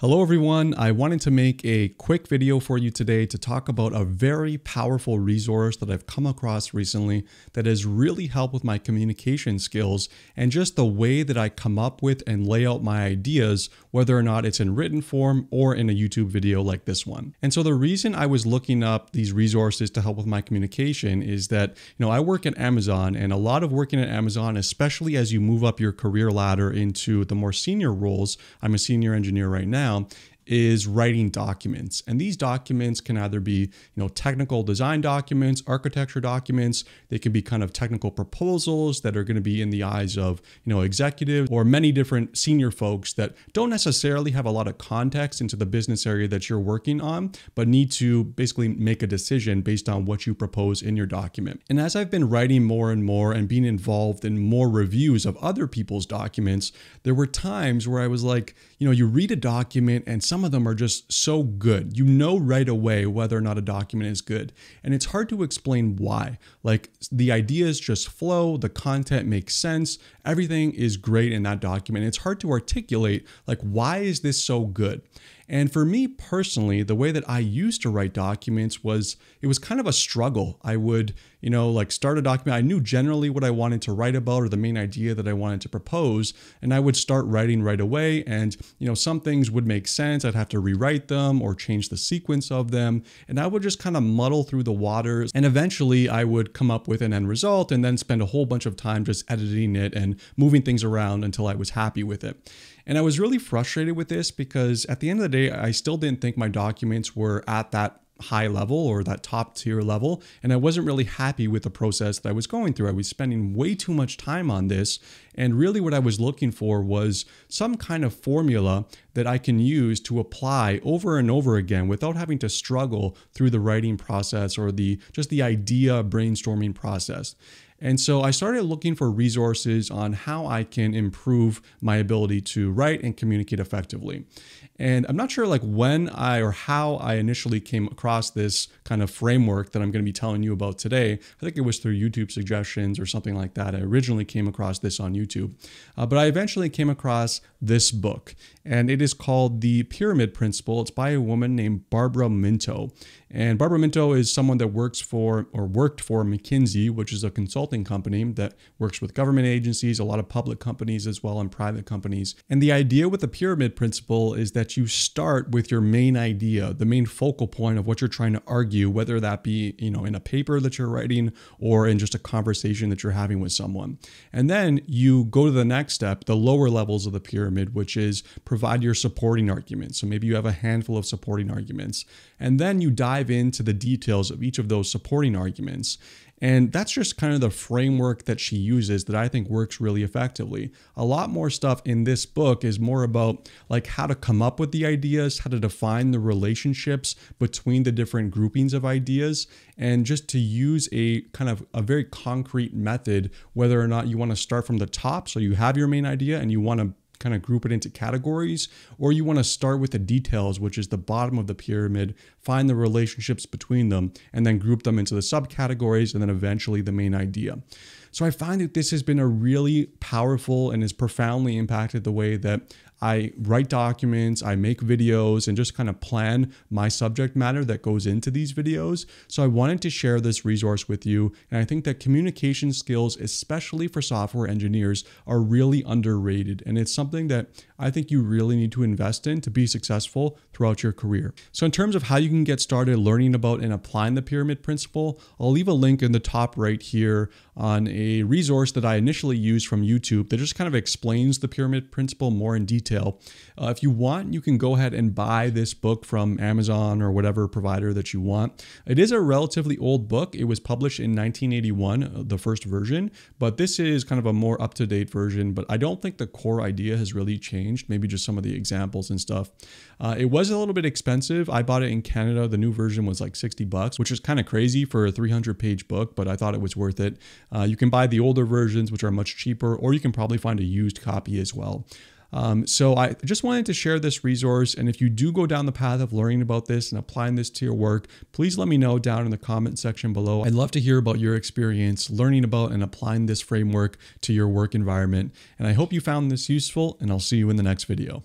Hello everyone, I wanted to make a quick video for you today to talk about a very powerful resource that I've come across recently that has really helped with my communication skills and just the way that I come up with and lay out my ideas, whether or not it's in written form or in a YouTube video like this one. And so the reason I was looking up these resources to help with my communication is that, I work at Amazon, and a lot of working at Amazon, especially as you move up your career ladder into the more senior roles, I'm a senior engineer right now, is writing documents. And these documents can either be, technical design documents, architecture documents. They can be kind of technical proposals that are going to be in the eyes of, executives or many different senior folks that don't necessarily have a lot of context into the business area that you're working on, but need to basically make a decision based on what you propose in your document. And as I've been writing more and more and being involved in more reviews of other people's documents, there were times where I was like, you read a document and some of them are just so good. You know right away whether or not a document is good. And it's hard to explain why. Like, the ideas just flow, the content makes sense, everything is great in that document. It's hard to articulate, like, why is this so good? And for me personally, the way that I used to write documents was, it was kind of a struggle. I would, start a document. I knew generally what I wanted to write about or the main idea that I wanted to propose. And I would start writing right away. And, some things would make sense. I'd have to rewrite them or change the sequence of them. And I would just kind of muddle through the waters. And eventually I would come up with an end result and then spend a whole bunch of time just editing it and moving things around until I was happy with it. And I was really frustrated with this because at the end of the day, I still didn't think my documents were at that high level or that top tier level. And I wasn't really happy with the process that I was going through. I was spending way too much time on this. And really what I was looking for was some kind of formula that I can use to apply over and over again without having to struggle through the writing process or just the idea brainstorming process. And so I started looking for resources on how I can improve my ability to write and communicate effectively. And I'm not sure when I or how I initially came across this kind of framework that I'm going to be telling you about today. I think it was through YouTube suggestions or something like that. I originally came across this on YouTube, but I eventually came across this book, and it is called The Pyramid Principle. It's by a woman named Barbara Minto. And Barbara Minto is someone that worked for McKinsey, which is a consulting company that works with government agencies, a lot of public companies as well, and private companies. And the idea with the pyramid principle is that you start with your main idea, the main focal point of what you're trying to argue, whether that be, in a paper that you're writing or in just a conversation that you're having with someone. And then you go to the next step, the lower levels of the pyramid, which is provide your supporting arguments. So maybe you have a handful of supporting arguments, and then you dive into the details of each of those supporting arguments. And that's just kind of the framework that she uses that I think works really effectively. A lot more stuff in this book is more about how to come up with the ideas, how to define the relationships between the different groupings of ideas, and just to use a kind of a very concrete method, whether or not you want to start from the top. So you have your main idea and you want to kind of group it into categories, or you want to start with the details, which is the bottom of the pyramid, find the relationships between them, and then group them into the subcategories, and then eventually the main idea. So I find that this has been a really powerful and has profoundly impacted the way that I write documents, I make videos, and just kind of plan my subject matter that goes into these videos. So I wanted to share this resource with you. And I think that communication skills, especially for software engineers, are really underrated. And it's something that I think you really need to invest in to be successful throughout your career. So in terms of how you can get started learning about and applying the pyramid principle, I'll leave a link in the top right here on a resource that I initially used from YouTube that just kind of explains the pyramid principle more in detail. If you want, you can go ahead and buy this book from Amazon or whatever provider that you want. It is a relatively old book. It was published in 1981, the first version, but this is kind of a more up-to-date version, but I don't think the core idea has really changed, maybe just some of the examples and stuff. It was a little bit expensive. I bought it in Canada. The new version was like $60, which is kind of crazy for a 300-page book, but I thought it was worth it. You can buy the older versions, which are much cheaper, or you can probably find a used copy as well. So I just wanted to share this resource. And if you do go down the path of learning about this and applying this to your work, please let me know down in the comment section below. I'd love to hear about your experience learning about and applying this framework to your work environment. And I hope you found this useful, and I'll see you in the next video.